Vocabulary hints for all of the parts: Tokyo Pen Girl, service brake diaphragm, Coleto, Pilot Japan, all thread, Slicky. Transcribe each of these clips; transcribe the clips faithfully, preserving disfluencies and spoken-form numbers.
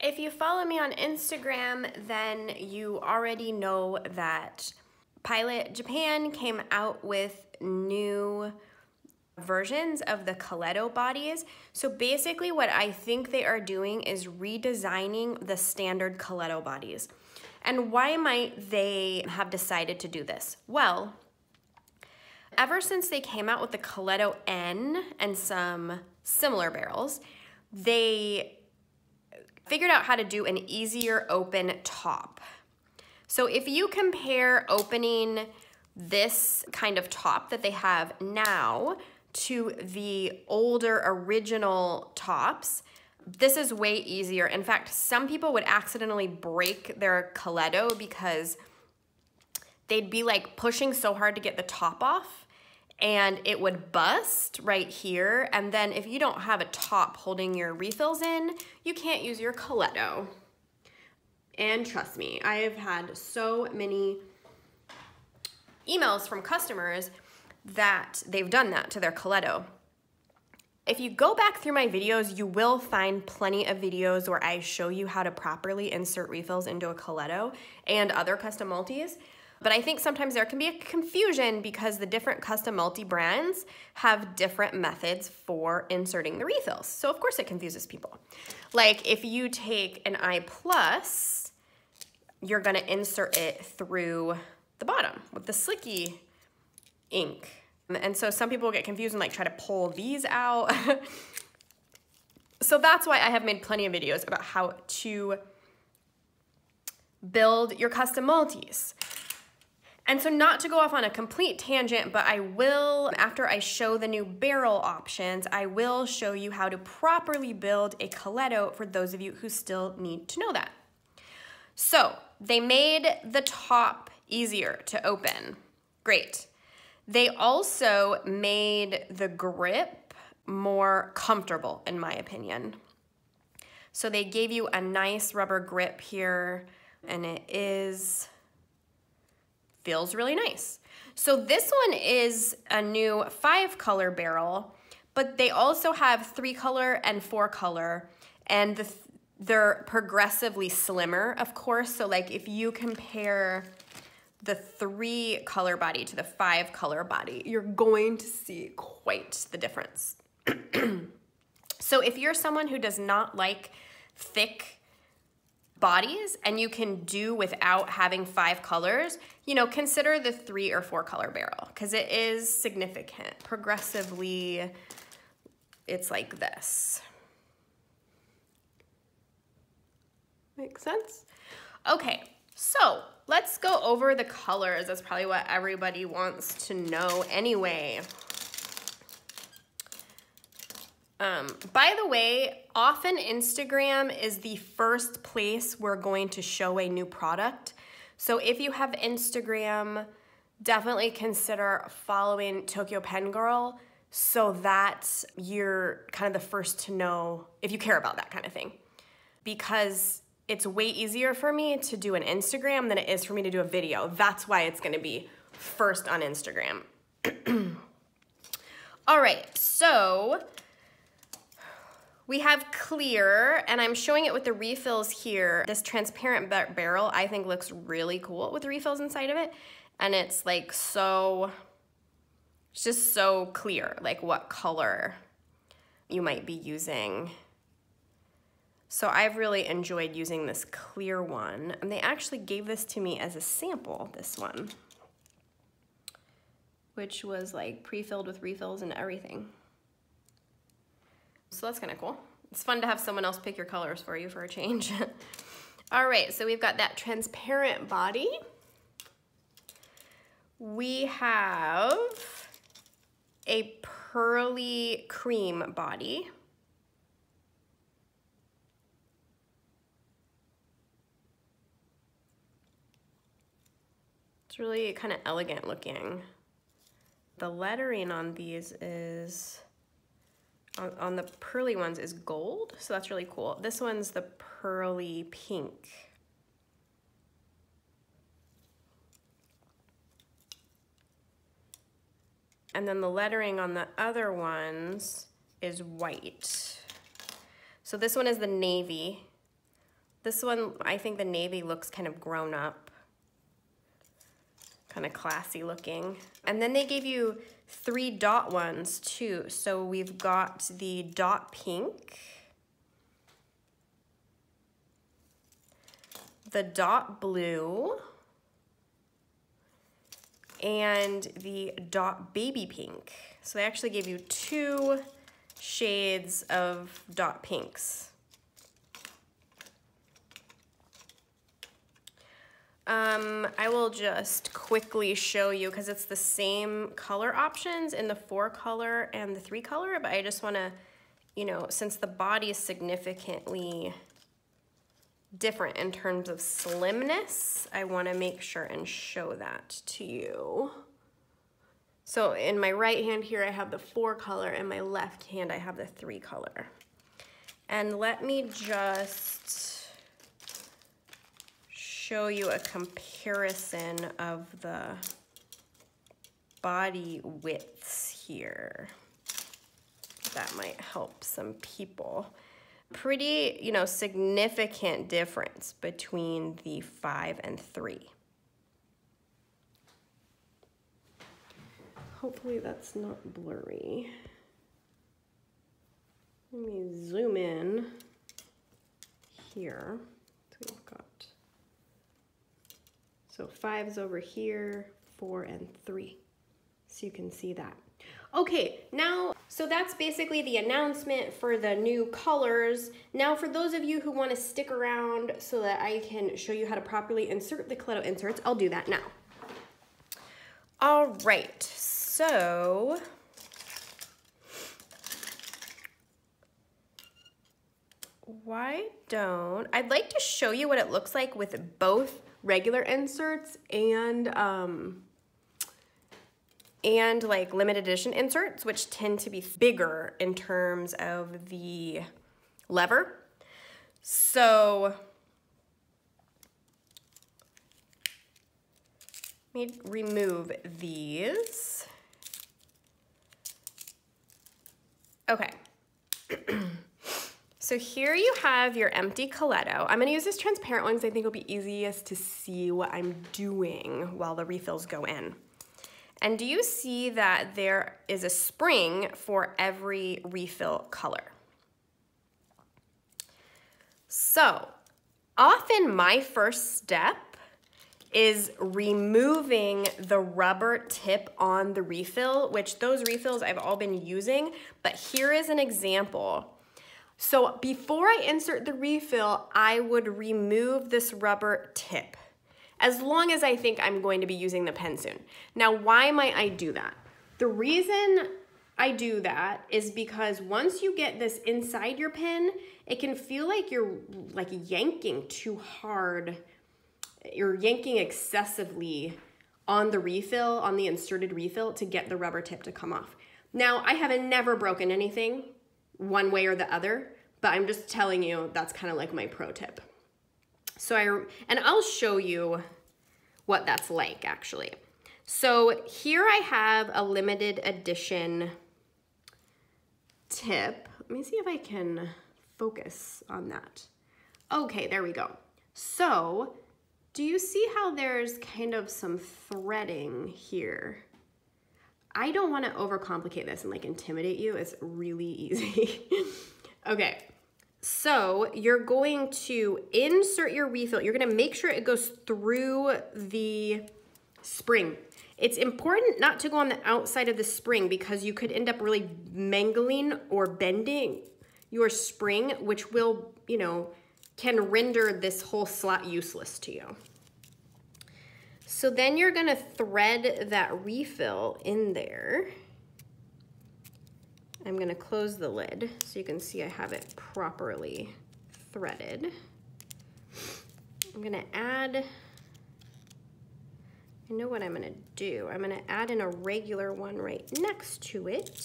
If you follow me on Instagram, then you already know that Pilot Japan came out with new versions of the Coleto bodies. So basically what I think they are doing is redesigning the standard Coleto bodies. And why might they have decided to do this? Well, ever since they came out with the Coleto N and some similar barrels, they figured out how to do an easier open top. So if you compare opening this kind of top that they have now to the older original tops, this is way easier. In fact, some people would accidentally break their Coleto because they'd be like pushing so hard to get the top off and it would bust right here. And then if you don't have a top holding your refills in, you can't use your Coleto. And trust me, I have had so many emails from customers that they've done that to their Coleto. If you go back through my videos, you will find plenty of videos where I show you how to properly insert refills into a Coleto and other custom multis. But I think sometimes there can be a confusion because the different custom multi brands have different methods for inserting the refills. So of course it confuses people. Like if you take an I plus, you're gonna insert it through the bottom with the Slicky ink. And so some people get confused and like try to pull these out. So that's why I have made plenty of videos about how to build your custom multis. And so not to go off on a complete tangent, but I will, after I show the new barrel options, I will show you how to properly build a Coleto for those of you who still need to know that. So they made the top easier to open. Great. They also made the grip more comfortable, in my opinion. So they gave you a nice rubber grip here, and it is, feels really nice. So this one is a new five color barrel, but they also have three color and four color, and the, they're progressively slimmer, of course. So like if you compare the three color body to the five color body, you're going to see quite the difference. So if you're someone who does not like thick bodies and you can do without having five colors, you know, consider the three or four color barrel because it is significant. Progressively, it's like this. Make sense? Okay, so let's go over the colors. That's probably what everybody wants to know anyway. Um, by the way, often Instagram is the first place we're going to show a new product. So if you have Instagram, definitely consider following Tokyo Pen Girl so that you're kind of the first to know if you care about that kind of thing. Because it's way easier for me to do an Instagram than it is for me to do a video. That's why it's gonna be first on Instagram. All right, so we have clear, and I'm showing it with the refills here. This transparent bar barrel I think looks really cool with the refills inside of it. And it's like so, it's just so clear, like what color you might be using. So I've really enjoyed using this clear one, and they actually gave this to me as a sample, this one, which was like pre-filled with refills and everything. So that's kind of cool. It's fun to have someone else pick your colors for you for a change. All right, so we've got that transparent body. We have a pearly cream body. It's really kind of elegant looking. The lettering on these is, on, on the pearly ones is gold, so that's really cool. This one's the pearly pink. And then the lettering on the other ones is white. So this one is the navy, This one, I think the navy looks kind of grown up, kind of classy looking. And then they gave you three dot ones too. So we've got the dot pink, the dot blue, and the dot baby pink. So they actually gave you two shades of dot pinks. Um, I will just quickly show you, because it's the same color options in the four color and the three color, but I just want to, you know, since the body is significantly different in terms of slimness, I want to make sure and show that to you. So in my right hand here, I have the four color, and my left hand, I have the three color. And let me just show you a comparison of the body widths here. That might help some people. Pretty, you know, significant difference between the five and three. Hopefully that's not blurry. Let me zoom in here. So we've got, so five's over here, four and three. So you can see that. Okay, now, so that's basically the announcement for the new colors. Now, for those of you who want to stick around so that I can show you how to properly insert the Coleto inserts, I'll do that now. All right, so why don't, I'd like to show you what it looks like with both regular inserts and, um, and like limited edition inserts, which tend to be bigger in terms of the lever. So let me remove these. Okay. So here you have your empty Coleto. I'm gonna use this transparent one because I think it'll be easiest to see what I'm doing while the refills go in. And do you see that there is a spring for every refill color? So often my first step is removing the rubber tip on the refill, which those refills I've all been using, but here is an example. So before I insert the refill, I would remove this rubber tip, as long as I think I'm going to be using the pen soon. Now, why might I do that? The reason I do that is because once you get this inside your pen, it can feel like you're like yanking too hard. You're yanking excessively on the refill, on the inserted refill, to get the rubber tip to come off. Now, I haven't never broken anything one way or the other, but I'm just telling you that's kind of like my pro tip. So I, and I'll show you what that's like actually. So here I have a limited edition tip. Let me see if I can focus on that. Okay, there we go. So do you see how there's kind of some threading here? I don't want to overcomplicate this and like intimidate you. It's really easy. Okay. So you're going to insert your refill. You're going to make sure it goes through the spring. It's important not to go on the outside of the spring because you could end up really mangling or bending your spring, which will, you know, can render this whole slot useless to you. So then you're going to thread that refill in there. I'm gonna close the lid so you can see I have it properly threaded. I'm gonna add, I know what I'm gonna do. I'm gonna add an irregular one right next to it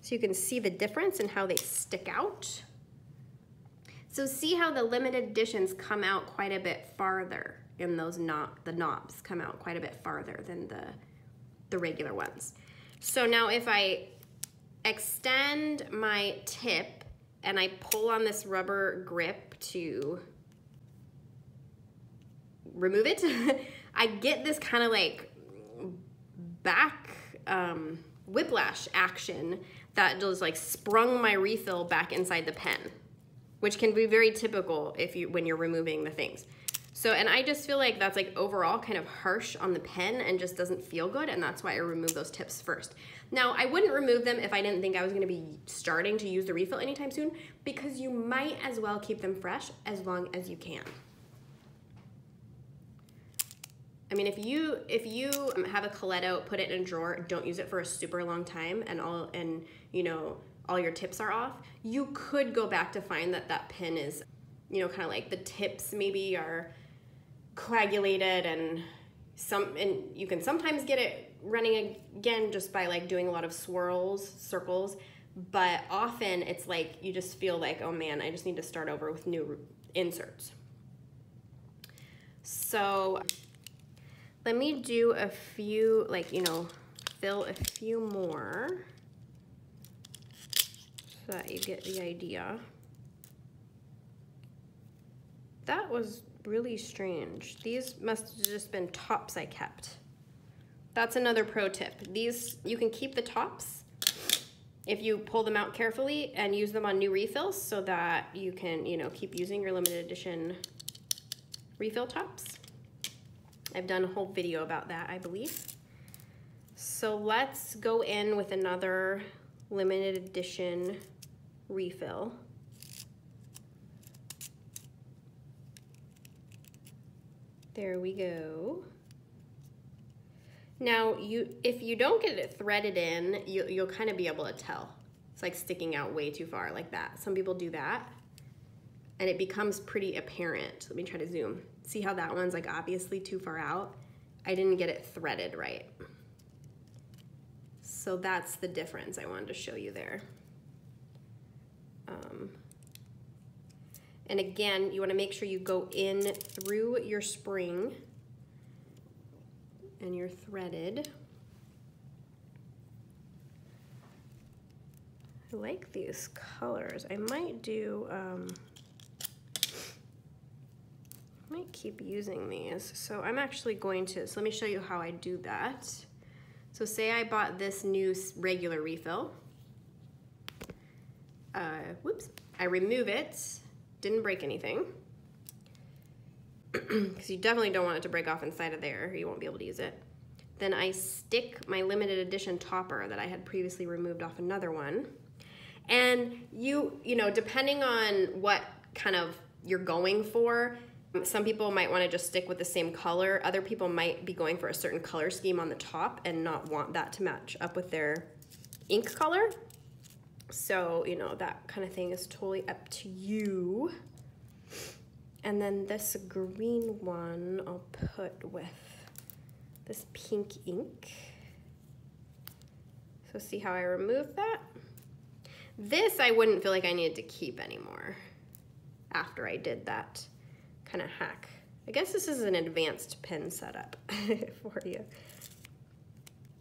so you can see the difference in how they stick out. So see how the limited editions come out quite a bit farther, and those knob, the knobs come out quite a bit farther than the, the regular ones. So now if I extend my tip and I pull on this rubber grip to remove it, I get this kind of like back um, whiplash action that just like sprung my refill back inside the pen, which can be very typical if you when you're removing the things. So, and I just feel like that's like overall kind of harsh on the pen and just doesn't feel good, and that's why I remove those tips first. Now, I wouldn't remove them if I didn't think I was gonna be starting to use the refill anytime soon, because you might as well keep them fresh as long as you can. I mean, if you if you have a Coleto, put it in a drawer, don't use it for a super long time, and all and you know all your tips are off, you could go back to find that that pen is, you know, kind of like the tips maybe are coagulated, and some and you can sometimes get it running again just by like doing a lot of swirls, circles, but often it's like you just feel like, oh man, I just need to start over with new inserts. So let me do a few, like, you know, fill a few more so that you get the idea. That was really strange. These must have just been tops I kept. That's another pro tip. These, you can keep the tops if you pull them out carefully and use them on new refills so that you can, you know, keep using your limited edition refill tops. I've done a whole video about that, I believe. So let's go in with another limited edition refill. There we go. Now, you if you don't get it threaded in, you, you'll kind of be able to tell. It's like sticking out way too far like that. Some people do that, and it becomes pretty apparent. Let me try to zoom. See how that one's like obviously too far out? I didn't get it threaded right. So that's the difference I wanted to show you there. Um, And again, you wanna make sure you go in through your spring and you're threaded. I like these colors. I might do, um, I might keep using these. So I'm actually going to, so let me show you how I do that. So say I bought this new regular refill. Uh, whoops, I remove it. Didn't break anything, because you definitely don't want it to break off inside of there. You won't be able to use it. Then I stick my limited edition topper that I had previously removed off another one. And you, you know, depending on what kind of you're going for, some people might want to just stick with the same color. Other people might be going for a certain color scheme on the top and not want that to match up with their ink color. So, you know, that kind of thing is totally up to you. And then this green one I'll put with this pink ink. So see how I removed that? This I wouldn't feel like I needed to keep anymore after I did that kind of hack. I guess this is an advanced pen setup for you.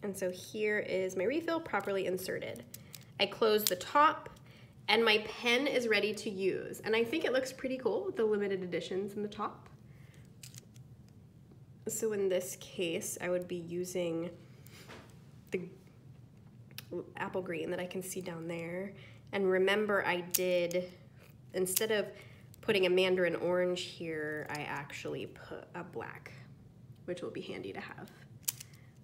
And so here is my refill properly inserted. I close the top and my pen is ready to use. And I think it looks pretty cool with the limited editions in the top. So in this case, I would be using the apple green that I can see down there. And remember, I did, instead of putting a mandarin orange here, I actually put a black, which will be handy to have.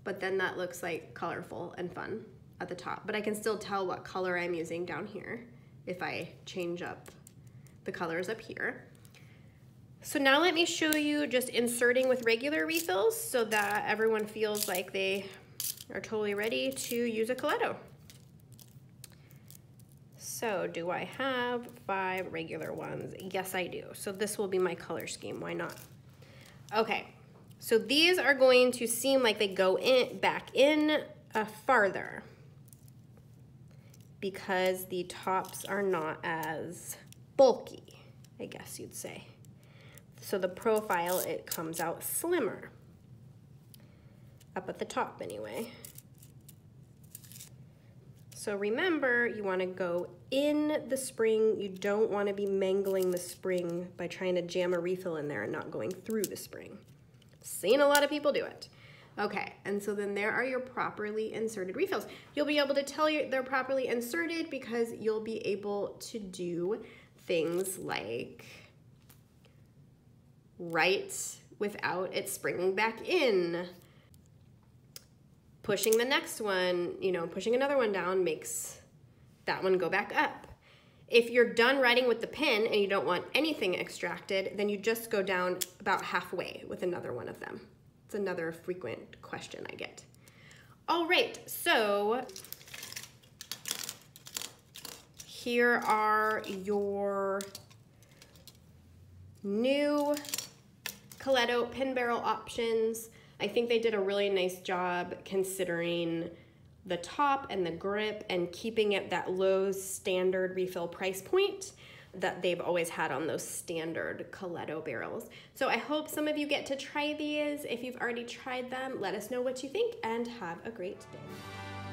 But then that looks like colorful and fun at the top, but I can still tell what color I'm using down here if I change up the colors up here. So now let me show you just inserting with regular refills so that everyone feels like they are totally ready to use a Coleto. So do I have five regular ones? Yes, I do. So this will be my color scheme, why not? Okay, so these are going to seem like they go in back in uh, farther, because the tops are not as bulky, I guess you'd say. So the profile, it comes out slimmer, up at the top anyway. So remember, you want to go in the spring. You don't want to be mangling the spring by trying to jam a refill in there and not going through the spring. Seen a lot of people do it. Okay, and so then there are your properly inserted refills. You'll be able to tell they're properly inserted because you'll be able to do things like write without it springing back in. Pushing the next one, you know, pushing another one down makes that one go back up. If you're done writing with the pen and you don't want anything extracted, then you just go down about halfway with another one of them. It's another frequent question I get. All right, so here are your new Coleto Pen Barrel options. I think they did a really nice job considering the top and the grip and keeping it that low standard refill price point that they've always had on those standard Coleto barrels. So I hope some of you get to try these. If you've already tried them, let us know what you think and have a great day.